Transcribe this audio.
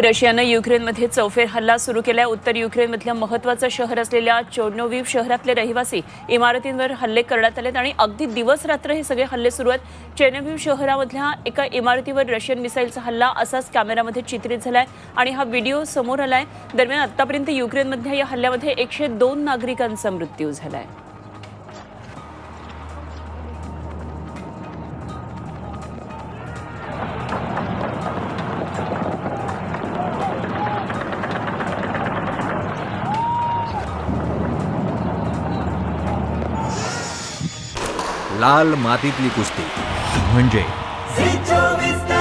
रशियाने युक्रेनमध्ये चौफेर हल्ला सुरू केलाय. उत्तर युक्रेनमधील महत्त्वाचं शहर असलेल्या चोर्नोव्हिव शहरातले रहिवासी इमारतींवर हल्ले करण्यात आलेत आणि अगदी दिवसरात्र हे सगळे हल्ले सुरू आहेत. चेर्नोव्हिव शहरामधल्या एका इमारतीवर रशियन मिसाईलचा हल्ला असाच कॅमेरामध्ये चित्रित झालाय आणि हा व्हिडिओ समोर आलाय. दरम्यान आतापर्यंत युक्रेनमधल्या या हल्ल्यामध्ये 102 नागरिकांचा मृत्यू झालाय. लाल मातीतली कुस्ती म्हणजे